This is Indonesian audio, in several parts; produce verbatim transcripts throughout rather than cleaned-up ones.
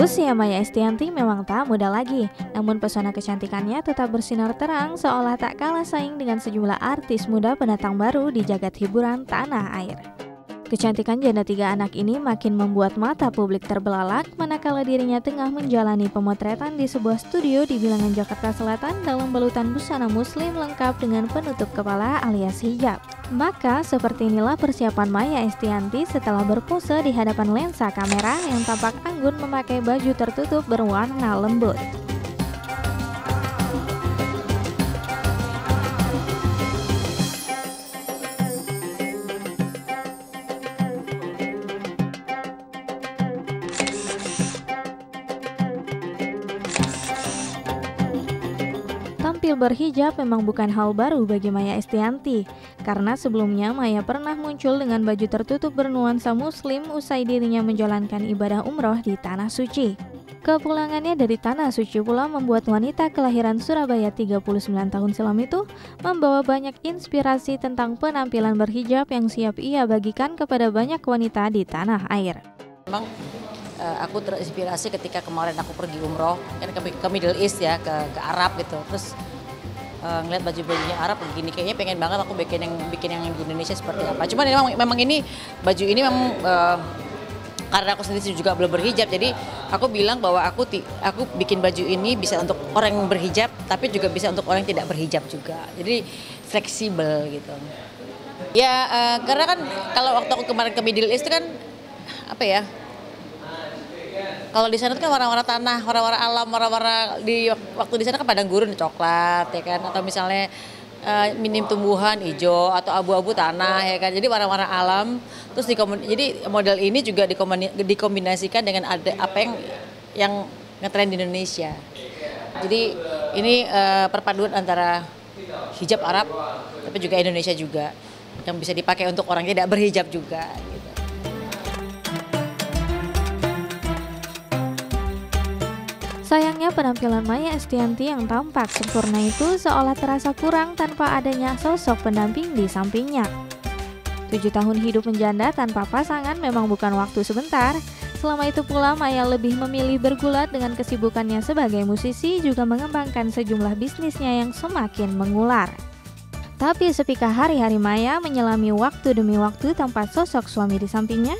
Usia Maia Estianty memang tak muda lagi, namun pesona kecantikannya tetap bersinar terang seolah tak kalah saing dengan sejumlah artis muda pendatang baru di jagat hiburan tanah air. Kecantikan janda tiga anak ini makin membuat mata publik terbelalak manakala dirinya tengah menjalani pemotretan di sebuah studio di bilangan Jakarta Selatan dalam balutan busana muslim lengkap dengan penutup kepala alias hijab. Maka seperti inilah persiapan Maia Estianty setelah berpose di hadapan lensa kamera yang tampak anggun memakai baju tertutup berwarna lembut. Tampil berhijab memang bukan hal baru bagi Maia Estianty, karena sebelumnya Maia pernah muncul dengan baju tertutup bernuansa muslim usai dirinya menjalankan ibadah umroh di Tanah Suci. Kepulangannya dari Tanah Suci pula membuat wanita kelahiran Surabaya tiga puluh sembilan tahun silam itu membawa banyak inspirasi tentang penampilan berhijab yang siap ia bagikan kepada banyak wanita di tanah air. Memang aku terinspirasi ketika kemarin aku pergi umroh kan ke, ke Middle East ya, ke, ke Arab gitu. Terus uh, ngeliat baju-bajunya Arab begini, kayaknya pengen banget aku bikin yang bikin yang di Indonesia seperti apa. Cuman memang, memang ini baju ini memang uh, karena aku sendiri juga belum berhijab, jadi aku bilang bahwa aku aku bikin baju ini bisa untuk orang yang berhijab, tapi juga bisa untuk orang yang tidak berhijab juga. Jadi fleksibel gitu. Ya uh, karena kan kalau waktu aku kemarin ke Middle East itu kan apa ya? Kalau di sana kan warna-warna tanah, warna-warna alam, warna-warna di waktu di sana kan padang gurun coklat ya kan, atau misalnya uh, minim tumbuhan hijau atau abu-abu tanah ya kan. Jadi warna-warna alam terus dikombin, jadi model ini juga dikombin, dikombinasikan dengan ada apa yang yang ngetrend di Indonesia. Jadi ini uh, perpaduan antara hijab Arab tapi juga Indonesia juga yang bisa dipakai untuk orang tidak berhijab juga. Sayangnya penampilan Maia Estianty yang tampak sempurna itu seolah terasa kurang tanpa adanya sosok pendamping di sampingnya. Tujuh tahun hidup menjanda tanpa pasangan memang bukan waktu sebentar. Selama itu pula Maia lebih memilih bergulat dengan kesibukannya sebagai musisi, juga mengembangkan sejumlah bisnisnya yang semakin mengular. Tapi sepikah hari-hari Maia menyelami waktu demi waktu tanpa sosok suami di sampingnya?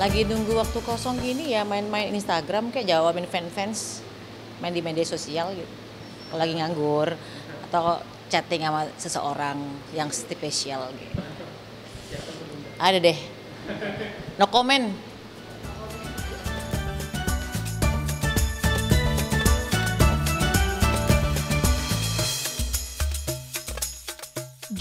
Lagi nunggu waktu kosong gini ya, main-main Instagram kayak jawabin fan-fans, main di media sosial gitu. Kalau lagi nganggur atau chatting sama seseorang yang spesial gitu. Ada deh. No comment.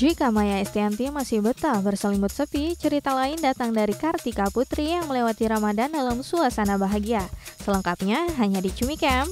Jika Maia Estianty masih betah berselimut sepi, cerita lain datang dari Kartika Putri yang melewati Ramadan dalam suasana bahagia. Selengkapnya hanya di Cumicam.